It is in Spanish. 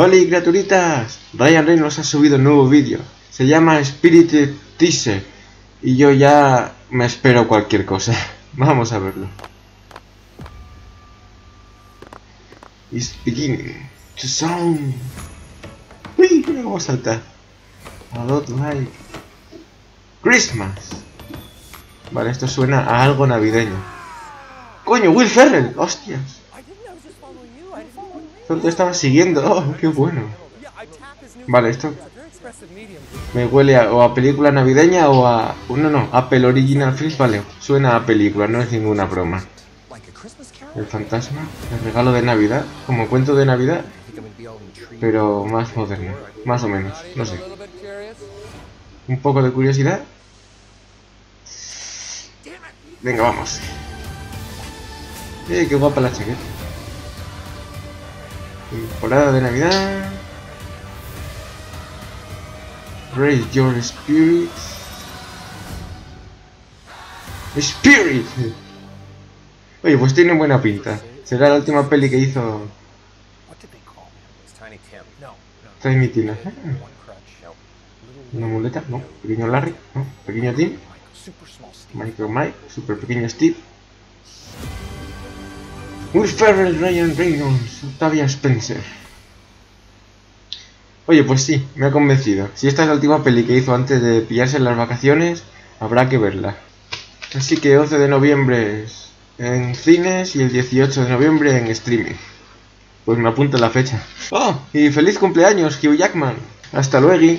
Hola criaturitas, Ryan Reynolds ha subido un nuevo vídeo, se llama Spirited Teaser y yo ya me espero cualquier cosa. Vamos a verlo. It's beginning to sound. Uy, me voy a saltar. I don't like Christmas. Vale, esto suena a algo navideño. ¡Coño, Will Ferrell! ¡Hostias! Solo te estaba siguiendo. ¡Oh, qué bueno! Vale, esto me huele a, o a película navideña o a... No, Apple Original Film, vale. Suena a película, no es ninguna broma. El fantasma, el regalo de Navidad, como cuento de Navidad, pero más moderno, más o menos, no sé. Un poco de curiosidad. Venga, vamos. Qué guapa la chaqueta. Temporada de Navidad. Raise your spirit. ¡Spirit! Oye, pues tiene buena pinta. Será la última peli que hizo... Tiny Tina. Una muleta, no. Pequeño Larry, no. Pequeño Tim. Micro Mike, super pequeño Steve. Will Ferrell, Ryan Reynolds, Octavia Spencer. Oye, pues sí, me ha convencido. Si esta es la última peli que hizo antes de pillarse las vacaciones, habrá que verla. Así que 11 de noviembre en cines y el 18 de noviembre en streaming. Pues me apunto la fecha. ¡Oh! Y feliz cumpleaños, Hugh Jackman. Hasta luego.